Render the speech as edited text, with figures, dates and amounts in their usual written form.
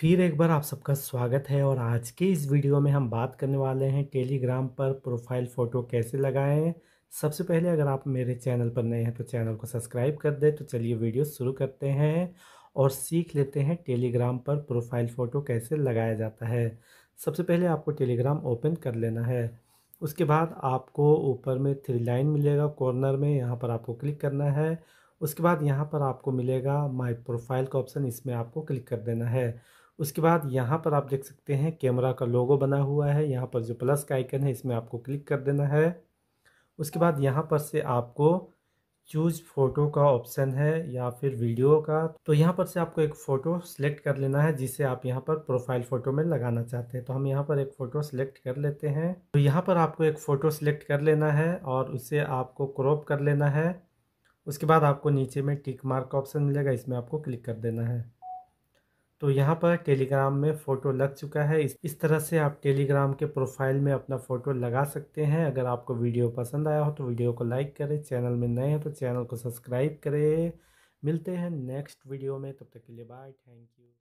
फिर एक बार आप सबका स्वागत है। और आज के इस वीडियो में हम बात करने वाले हैं टेलीग्राम पर प्रोफाइल फ़ोटो कैसे लगाएं। सबसे पहले अगर आप मेरे चैनल पर नए हैं तो चैनल को सब्सक्राइब कर दें। तो चलिए वीडियो शुरू करते हैं और सीख लेते हैं टेलीग्राम पर प्रोफाइल फ़ोटो कैसे लगाया जाता है। सबसे पहले आपको टेलीग्राम ओपन कर लेना है। उसके बाद आपको ऊपर में थ्री लाइन मिलेगा कॉर्नर में, यहाँ पर आपको क्लिक करना है। उसके बाद यहाँ पर आपको मिलेगा माय प्रोफाइल का ऑप्शन, इसमें आपको क्लिक कर देना है। उसके बाद यहाँ पर आप देख सकते हैं कैमरा का लोगो बना हुआ है, यहाँ पर जो प्लस का आइकन है इसमें आपको क्लिक कर देना है। उसके बाद यहाँ पर से आपको चूज फ़ोटो का ऑप्शन है या फिर वीडियो का, तो यहाँ पर से आपको एक फ़ोटो सेलेक्ट कर लेना है जिसे आप यहाँ पर प्रोफाइल फ़ोटो में लगाना चाहते हैं। तो हम यहाँ पर एक फ़ोटो सेलेक्ट कर लेते हैं। तो यहाँ पर आपको एक फ़ोटो सेलेक्ट कर लेना है और उसे आपको क्रॉप कर लेना है। उसके बाद आपको नीचे में टिक मार्क का ऑप्शन मिलेगा, इसमें आपको क्लिक कर देना है। तो यहाँ पर टेलीग्राम में फ़ोटो लग चुका है। इस तरह से आप टेलीग्राम के प्रोफाइल में अपना फ़ोटो लगा सकते हैं। अगर आपको वीडियो पसंद आया हो तो वीडियो को लाइक करें, चैनल में नए हैं तो चैनल को सब्सक्राइब करें। मिलते हैं नेक्स्ट वीडियो में, तब तक के लिए बाय, थैंक यू।